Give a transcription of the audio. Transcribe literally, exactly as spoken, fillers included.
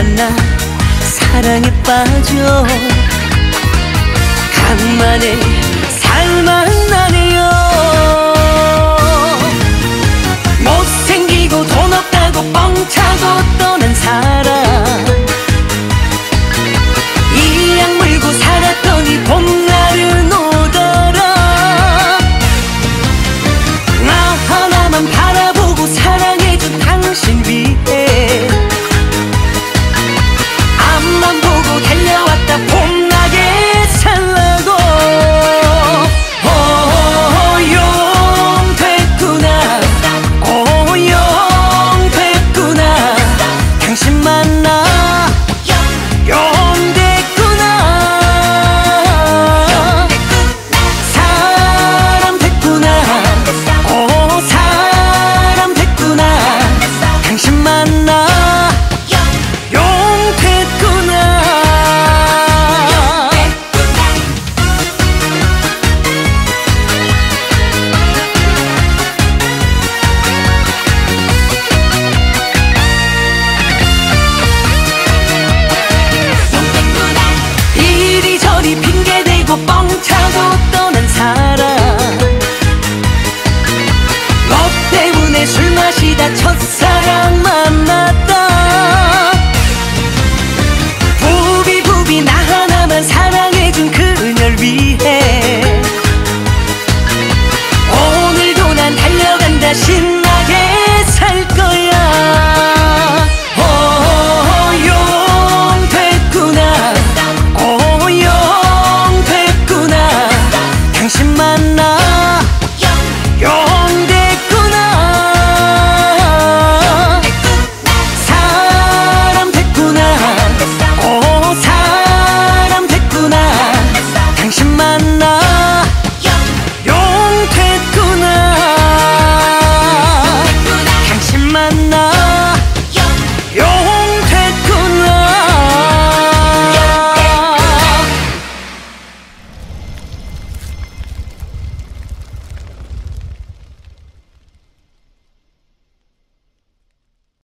만나 사랑에 빠져 간만에 살만하네요. 못생기고 돈 없다고 뻥차고 떠난 사람, 이 약 물고 살았더니 봄날은 오더라. 나 하나만 바라보고 사랑해준 당신 위해 앞만 보고 달려왔다 봄나게 살라고. 허용됐구나, 허용됐구나, 당신 만나 용됐구나, 사람 됐구나, 오 사람 됐구나, 당신 만나 용됐구나. 이리저리 핑계대고 뻥차고 떠난 사람, 너 때문에 술 마시다 첫사랑 만났다.